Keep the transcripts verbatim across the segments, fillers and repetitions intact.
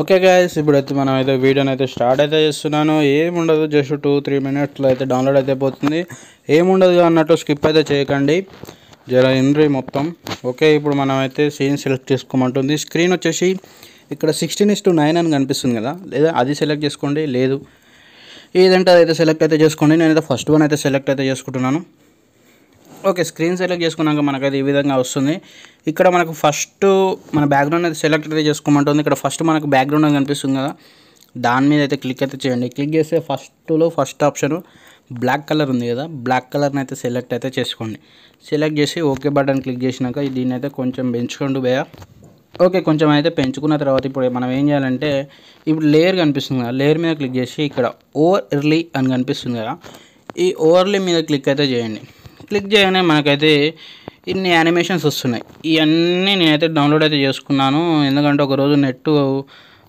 Okay guys, ఇప్పుడైతే మనం అయితే వీడియోని అయితే స్టార్ట్ అయితే చేస్తున్నాను. ఏముండదు, జస్ట్ టూ త్రీ మినిట్స్లో అయితే డౌన్లోడ్ అయితే పోతుంది. ఏముండదు అన్నట్టు స్కిప్ అయితే చేయకండి, జర ఎంట్రీ మొత్తం. ఓకే, ఇప్పుడు మనం అయితే సీన్ సెలెక్ట్ చేసుకోమంటుంది. స్క్రీన్ వచ్చేసి ఇక్కడ సిక్స్టీన్ ఇస్ టు నైన్ అని కనిపిస్తుంది కదా, లేదా అది సెలెక్ట్ చేసుకోండి, లేదు ఏదంటే అదైతే సెలెక్ట్ అయితే చేసుకోండి. నేనైతే ఫస్ట్ వన్ అయితే సెలెక్ట్ అయితే చేసుకుంటున్నాను. ఓకే, స్క్రీన్ సెలెక్ట్ చేసుకున్నాక మనకైతే ఈ విధంగా వస్తుంది. ఇక్కడ మనకు ఫస్ట్ మన బ్యాక్గ్రౌండ్ అయితే సెలెక్ట్ అయితే చేసుకోమంటుంది. ఇక్కడ ఫస్ట్ మనకు బ్యాక్గ్రౌండ్ కనిపిస్తుంది కదా, దాని మీద అయితే క్లిక్ అయితే చేయండి. క్లిక్ చేస్తే ఫస్ట్లో ఫస్ట్ ఆప్షన్ బ్లాక్ కలర్ ఉంది కదా, బ్లాక్ కలర్ని అయితే సెలెక్ట్ అయితే చేసుకోండి. సెలెక్ట్ చేసి ఓకే బటన్ క్లిక్ చేసినాక దీన్ని అయితే కొంచెం పెంచుకోండి బయ. ఓకే, కొంచెం అయితే పెంచుకున్న తర్వాత ఇప్పుడు మనం ఏం చేయాలంటే, ఇప్పుడు లేయర్ కనిపిస్తుంది కదా, లేయర్ మీద క్లిక్ చేసి ఇక్కడ ఓవర్ ఎర్లీ అని కనిపిస్తుంది కదా, ఈ ఓవర్లీ మీద క్లిక్ అయితే చేయండి. క్లిక్ చేయగానే మనకైతే ఇన్ని యానిమేషన్స్ వస్తున్నాయి. ఇవన్నీ నేనైతే డౌన్లోడ్ అయితే చేసుకున్నాను, ఎందుకంటే ఒకరోజు నెట్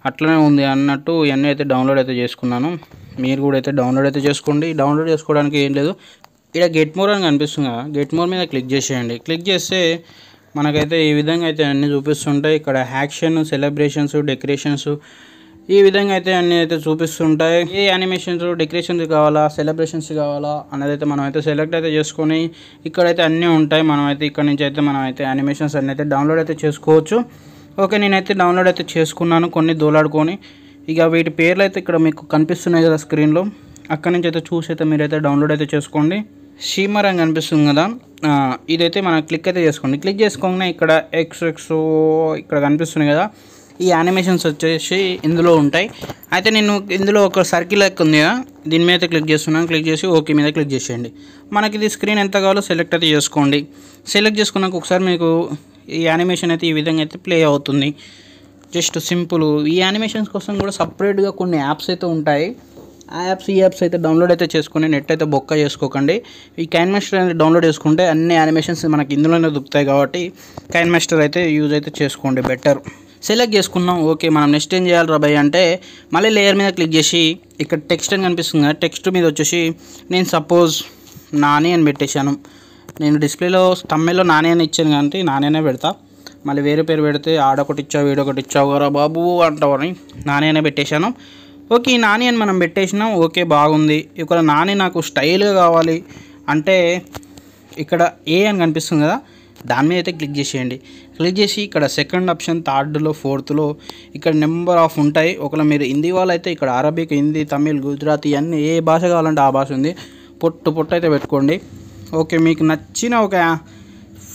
అట్లనే ఉంది అన్నట్టు ఇవన్నీ అయితే డౌన్లోడ్ అయితే చేసుకున్నాను. మీరు కూడా అయితే డౌన్లోడ్ అయితే చేసుకోండి. డౌన్లోడ్ చేసుకోవడానికి ఏం లేదు, ఇక్కడ గెట్ మోర్ అని కనిపిస్తుంది కదా, గెట్ మోర్ మీద క్లిక్ చేసేయండి. క్లిక్ చేస్తే మనకైతే ఈ విధంగా అయితే అన్నీ చూపిస్తుంటాయి. ఇక్కడ యాక్షన్, సెలబ్రేషన్స్, డెకరేషన్స్, ఈ విధంగా అయితే అన్నీ అయితే చూపిస్తుంటాయి. ఏ యానిమేషన్స్, డెకరేషన్స్ కావాలా, సెలబ్రేషన్స్ కావాలా అనేది అయితే మనం అయితే సెలెక్ట్ అయితే చేసుకొని ఇక్కడైతే అన్నీ ఉంటాయి. మనం అయితే ఇక్కడ నుంచి అయితే మనం అయితే యానిమేషన్స్ అన్నీ అయితే డౌన్లోడ్ అయితే చేసుకోవచ్చు. ఓకే, నేనైతే డౌన్లోడ్ అయితే చేసుకున్నాను కొన్ని దోలాడుకొని. ఇక వీటి పేర్లు అయితే ఇక్కడ మీకు కనిపిస్తున్నాయి కదా స్క్రీన్లో, అక్కడ నుంచి అయితే చూసి అయితే మీరైతే డౌన్లోడ్ అయితే చేసుకోండి. షీమర్ అని కనిపిస్తుంది కదా, ఇదైతే మనం క్లిక్ అయితే చేసుకోండి. క్లిక్ చేసుకోగానే ఇక్కడ ఎక్స్ ఎక్స్ ఇక్కడ కనిపిస్తున్నాయి కదా, ఈ యానిమేషన్స్ వచ్చేసి ఇందులో ఉంటాయి. అయితే నేను ఇందులో ఒక సర్కిల్ లెక్క ఉంది కదా, దీని మీద క్లిక్ చేస్తున్నాను. క్లిక్ చేసి ఓకే మీద క్లిక్ చేసేయండి. మనకి ఇది స్క్రీన్ ఎంత కావాలో సెలెక్ట్ అయితే చేసుకోండి. సెలెక్ట్ చేసుకున్నాక ఒకసారి మీకు ఈ యానిమేషన్ అయితే ఈ విధంగా అయితే ప్లే అవుతుంది. Just simple. ఈ యానిమేషన్స్ కోసం కూడా సపరేట్గా కొన్ని యాప్స్ అయితే ఉంటాయి. ఆ యాప్స్ ఈ యాప్స్ అయితే డౌన్లోడ్ అయితే చేసుకుని నెట్ అయితే బొక్క చేసుకోకండి. ఈ కైన్ మాస్టర్ అనేది డౌన్లోడ్ చేసుకుంటే అన్ని యానిమేషన్స్ మనకి ఇందులోనే దొరుకుతాయి కాబట్టి కైన్ మాస్టర్ అయితే యూజ్ అయితే చేసుకోండి, బెటర్. సెలెక్ట్ చేసుకున్నాం. ఓకే, మనం నెక్స్ట్ ఏం చేయాలి రాబాయ్ అంటే మళ్ళీ లేయర్ మీద క్లిక్ చేసి ఇక్కడ టెక్స్ట్ అని కనిపిస్తుంది కదా, టెక్స్ట్ మీద వచ్చేసి నేను సపోజ్ నాని అని పెట్టేశాను. నేను డిస్ప్లేలో తమ్మెలో నాని అని ఇచ్చాను కాబట్టి నానేనే పెడతా. మళ్ళీ వేరే పేరు పెడితే ఆడొకటి ఇచ్చావు వీడొకటి ఇచ్చావు కదా బాబు అంటావని నాని అనే పెట్టేశాను. ఓకే, ఈ నాని అని మనం పెట్టేసినాం. ఓకే, బాగుంది. ఇక్కడ నాని నాకు స్టైల్గా కావాలి అంటే ఇక్కడ ఏ అని కనిపిస్తుంది కదా, దాని మీద అయితే క్లిక్ చేసేయండి. క్లిక్ చేసి ఇక్కడ సెకండ్ ఆప్షన్, థర్డ్లో, ఫోర్త్లో ఇక్కడ నెంబర్ ఆఫ్ ఉంటాయి. ఒకవేళ మీరు హిందీ వాళ్ళు అయితే ఇక్కడ అరబిక్, హిందీ, తమిళ్, గుజరాతీ అన్నీ ఏ భాష కావాలంటే ఆ భాష ఉంది. పొట్టు పొట్టు అయితే పెట్టుకోండి. ఓకే, మీకు నచ్చిన ఒక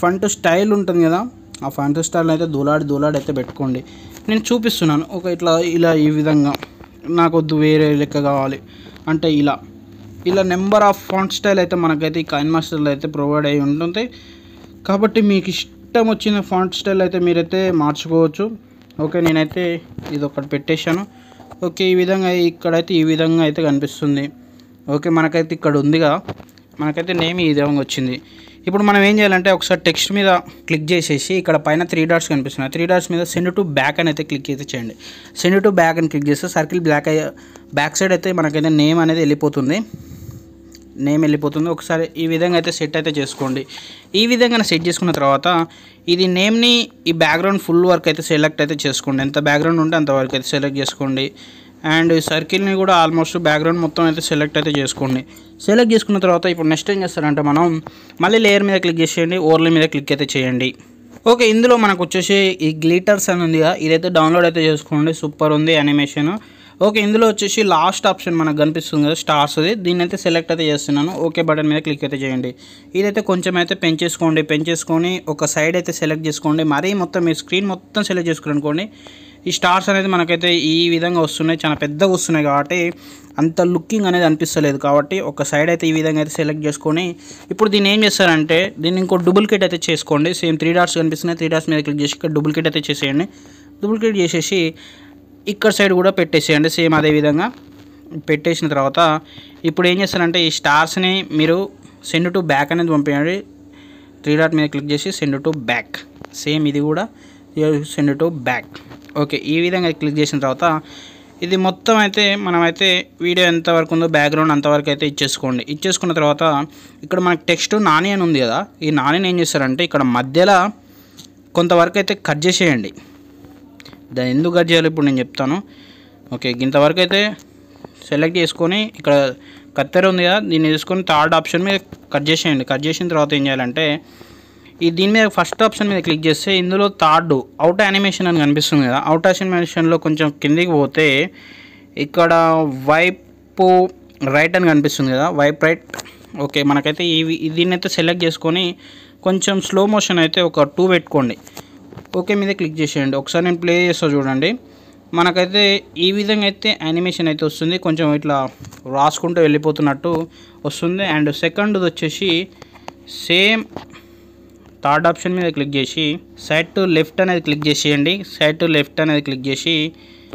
ఫంట్ స్టైల్ ఉంటుంది కదా, ఆ ఫంట్ స్టైల్ అయితే దూలాడి దూలాడి అయితే పెట్టుకోండి. నేను చూపిస్తున్నాను. ఒక ఇట్లా ఇలా ఈ విధంగా నాకు వద్దు, వేరే లెక్క కావాలి అంటే ఇలా ఇలా నెంబర్ ఆఫ్ ఫంట్ స్టైల్ అయితే మనకైతే ఈ కైన్ మాస్టర్లో అయితే ప్రొవైడ్ అయ్యి ఉంటుంది కాబట్టి మీకు ఇష్టం వచ్చిన ఫాంట్ స్టైల్ అయితే మీరైతే మార్చుకోవచ్చు. ఓకే, నేనైతే ఇది ఒకటి పెట్టేశాను. ఓకే, ఈ విధంగా ఇక్కడైతే ఈ విధంగా అయితే కనిపిస్తుంది. ఓకే, మనకైతే ఇక్కడ ఉందిగా, మనకైతే నేమ్ ఈ విధంగా వచ్చింది. ఇప్పుడు మనం ఏం చేయాలంటే ఒకసారి టెక్స్ట్ మీద క్లిక్ చేసేసి ఇక్కడ పైన త్రీ డాట్స్ కనిపిస్తున్నాయి, త్రీ డాట్స్ మీద సెండ్ టు బ్యాక్ అని అయితే క్లిక్ అయితే చేయండి. సెండ్ టు బ్యాక్ అని క్లిక్ చేస్తే సర్కిల్ బ్లాక్ అయ్యే బ్యాక్ సైడ్ అయితే మనకైతే నేమ్ అనేది వెళ్ళిపోతుంది. నేమ్ వెళ్ళిపోతుంది. ఒకసారి ఈ విధంగా అయితే సెట్ అయితే చేసుకోండి. ఈ విధంగా సెట్ చేసుకున్న తర్వాత ఇది నేమ్ని ఈ బ్యాక్గ్రౌండ్ ఫుల్ వర్క్ అయితే సెలెక్ట్ అయితే చేసుకోండి. ఎంత బ్యాక్గ్రౌండ్ ఉంటే అంత వర్క్ అయితే సెలెక్ట్ చేసుకోండి. అండ్ ఈ సర్కిల్ని కూడా ఆల్మోస్ట్ బ్యాక్గ్రౌండ్ మొత్తం అయితే సెలెక్ట్ అయితే చేసుకోండి. సెలెక్ట్ చేసుకున్న తర్వాత ఇప్పుడు నెక్స్ట్ ఏం చేస్తారంటే మనం మళ్ళీ లేయర్ మీద క్లిక్ చేసేయండి, ఓవర్లీ మీద క్లిక్ అయితే చేయండి. ఓకే, ఇందులో మనకు వచ్చేసి ఈ గ్లిటర్స్ అని ఉందిగా, ఇదైతే డౌన్లోడ్ అయితే చేసుకోండి, సూపర్ ఉంది యానిమేషన్. ఓకే, ఇందులో వచ్చేసి లాస్ట్ ఆప్షన్ మనకు కనిపిస్తుంది కదా స్టార్స్, అది దీన్ని అయితే సెలెక్ట్ అయితే చేస్తున్నాను. ఓకే బటన్ మీద క్లిక్ అయితే చేయండి. ఇదైతే కొంచెం అయితే పెంచేసుకోండి. పెంచేసుకొని ఒక సైడ్ అయితే సెలెక్ట్ చేసుకోండి. మరీ మొత్తం మీ స్క్రీన్ మొత్తం సెలెక్ట్ చేసుకోండి. ఈ స్టార్స్ అనేది మనకైతే ఈ విధంగా వస్తున్నాయి, చాలా పెద్దగా వస్తున్నాయి కాబట్టి అంత లుకింగ్ అనేది అనిపిస్తలేదు కాబట్టి ఒక సైడ్ అయితే ఈ విధంగా అయితే సెలెక్ట్ చేసుకొని ఇప్పుడు దీన్ని ఏం చేస్తారంటే దీన్ని ఇంకో డూప్లికేట్ అయితే చేసుకోండి. సేమ్ త్రీ డాట్స్ కనిపిస్తున్నాయి, త్రీ డాట్స్ మీద క్లిక్ చేసి ఇక్కడ డూప్లికేట్ అయితే చేసేయండి. డూప్లికేట్ చేసేసి ఇక్కడ సైడ్ కూడా పెట్టేసేయండి. సేమ్ అదే విధంగా పెట్టేసిన తర్వాత ఇప్పుడు ఏం చేస్తారంటే ఈ స్టార్స్ని మీరు సెండ్ టు బ్యాక్ అనేది పంపించండి. త్రీ డాట్ మీద క్లిక్ చేసి సెండ్ టు బ్యాక్, సేమ్ ఇది కూడా సెండ్ టు బ్యాక్. ఓకే, ఈ విధంగా క్లిక్ చేసిన తర్వాత ఇది మొత్తం అయితే మనమైతే వీడియో ఎంతవరకు ఉందో బ్యాక్గ్రౌండ్ అంతవరకు అయితే ఇచ్చేసుకోండి. ఇచ్చేసుకున్న తర్వాత ఇక్కడ మనకు టెక్స్ట్ నాని అని ఉంది కదా, ఈ నానిని ఏం చేస్తారంటే ఇక్కడ మధ్యలో కొంతవరకు అయితే కట్ చేసేయండి. దాన్ని ఎందుకు కట్ చేయాలి ఇప్పుడు నేను చెప్తాను. ఓకే, ఇంతవరకు అయితే సెలెక్ట్ చేసుకొని ఇక్కడ కత్తెర ఉంది కదా, దీన్ని తీసుకొని థర్డ్ ఆప్షన్ మీద కట్ చేసేయండి. కట్ చేసిన తర్వాత ఏం చేయాలంటే ఈ దీని మీద ఫస్ట్ ఆప్షన్ మీద క్లిక్ చేస్తే ఇందులో థర్డ్ అవుట్ యానిమేషన్ అని కనిపిస్తుంది కదా, అవుట్ యానిమేషన్లో కొంచెం కిందికి పోతే ఇక్కడ వైపు రైట్ అని కనిపిస్తుంది కదా, వైపు రైట్. ఓకే, మనకైతే ఇవి దీన్ని అయితే సెలెక్ట్ చేసుకొని కొంచెం స్లో మోషన్ అయితే ఒక టూ పెట్టుకోండి. ఓకే మీద క్లిక్ చేసేయండి. ఒకసారి నేను ప్లే చేస్తా చూడండి. మనకైతే ఈ విధంగా అయితే యానిమేషన్ అయితే వస్తుంది, కొంచెం ఇట్లా రాసుకుంటూ వెళ్ళిపోతున్నట్టు వస్తుంది. అండ్ సెకండ్ వచ్చేసి సేమ్ థర్డ్ ఆప్షన్ మీద క్లిక్ చేసి సైడ్ టు లెఫ్ట్ అనేది క్లిక్ చేసేయండి. సైడ్ టు లెఫ్ట్ అనేది క్లిక్ చేసి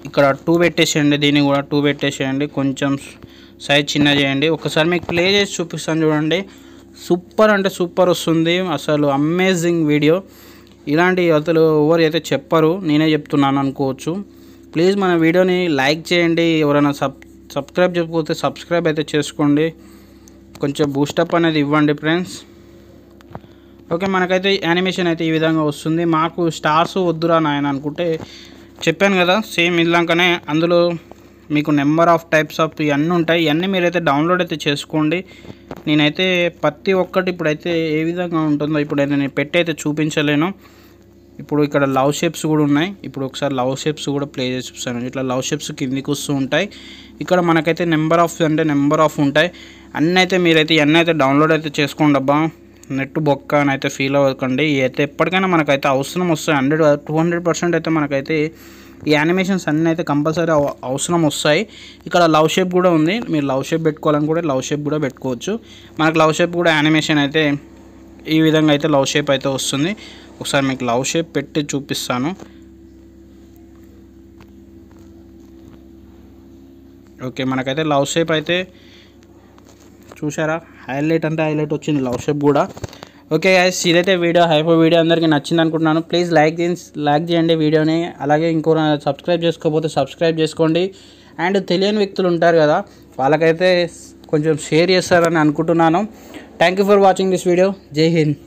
ఇక్కడ టూ పెట్టేసేయండి, దీన్ని కూడా టూ పెట్టేసేయండి, కొంచెం సైజ్ చిన్న చేయండి. ఒకసారి మీకు ప్లే చేసి చూపిస్తాను చూడండి. సూపర్ అంటే సూపర్ వస్తుంది, అసలు అమేజింగ్ వీడియో. ఇలాంటి అసలు ఎవరు అయితే చెప్పరు, నేనే చెప్తున్నాను అనుకోవచ్చు. ప్లీజ్ మన వీడియోని లైక్ చేయండి, ఎవరైనా సబ్ సబ్స్క్రైబ్ చేయకపోతే సబ్స్క్రైబ్ అయితే చేసుకోండి, కొంచెం బూస్టప్ అనేది ఇవ్వండి ఫ్రెండ్స్. ఓకే, మనకైతే యానిమేషన్ అయితే ఈ విధంగా వస్తుంది. మాకు స్టార్స్ వద్దురా నాయన అనుకుంటే చెప్పాను కదా, సేమ్ ఇలాగానే అందులో మీకు నెంబర్ ఆఫ్ టైప్స్ ఆఫ్ ఇవన్నీ ఉంటాయి. ఇవన్నీ మీరైతే డౌన్లోడ్ అయితే చేసుకోండి. నేనైతే ప్రతి ఒక్కటి ఇప్పుడైతే ఏ విధంగా ఉంటుందో ఇప్పుడైతే నేను పెట్టి అయితే చూపించలేను. ఇప్పుడు ఇక్కడ లవ్ షేప్స్ కూడా ఉన్నాయి. ఇప్పుడు ఒకసారి లవ్ షేప్స్ కూడా ప్లే చేసి చూపిస్తాను. ఇట్లా లవ్ షేప్స్ కిందికి వస్తూ ఉంటాయి. ఇక్కడ మనకైతే నెంబర్ ఆఫ్ అంటే నెంబర్ ఆఫ్ ఉంటాయి. అన్నీ అయితే మీరైతే ఇవన్నీ అయితే డౌన్లోడ్ అయితే చేసుకోండి అబ్బా, నెట్ బొక్క అని అయితే ఫీల్ అవ్వకండి. అయితే ఎప్పటికైనా మనకైతే అవసరం వస్తాయి, హండ్రెడ్ టూ హండ్రెడ్ పర్సెంట్ అయితే మనకైతే ఈ యానిమేషన్స్ అన్నీ అయితే కంపల్సరీ అవసరం వస్తాయి. ఇక్కడ లవ్ షేప్ కూడా ఉంది, మీరు లవ్ షేప్ పెట్టుకోవాలని కూడా లవ్ షేప్ కూడా పెట్టుకోవచ్చు. మనకు లవ్ షేప్ కూడా యానిమేషన్ అయితే ఈ విధంగా అయితే లవ్ షేప్ అయితే వస్తుంది. ఒకసారి మీకు లవ్ షేప్ పెట్టి చూపిస్తాను. ఓకే, మనకైతే లవ్ షేప్ అయితే చూసారా, హైలైట్ అంటే హైలైట్ వచ్చింది లవ్ షేప్ కూడా. ఓకే గైస్, ఇదైతే వీడియో హైపో వీడియో అందరికీ నచ్చింది అనుకుంటున్నాను. ప్లీజ్ లైక్ చేసి లైక్ చేయండి వీడియోని. అలాగే ఇంకో సబ్స్క్రైబ్ చేసుకోకపోతే సబ్స్క్రైబ్ చేసుకోండి. అండ్ తెలియని వ్యక్తులు ఉంటారు కదా, వాళ్ళకైతే కొంచెం షేర్ చేస్తారని అనుకుంటున్నాను. Thank you for watching this video. జై హింద్.